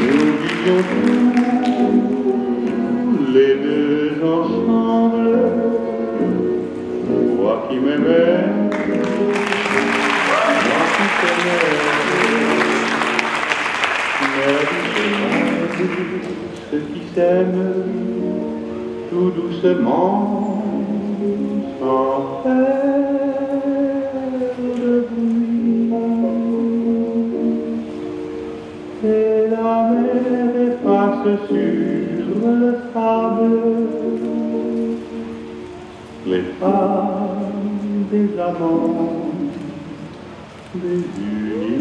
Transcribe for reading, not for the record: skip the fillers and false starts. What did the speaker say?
Nous vivions tous les deux ensemble, toi qui m'aimais, moi qui t'aimais. Mais ceux qui s'aiment tout doucement, sans faire de bruit, et la mer efface sur le sable les femmes des amants désunis.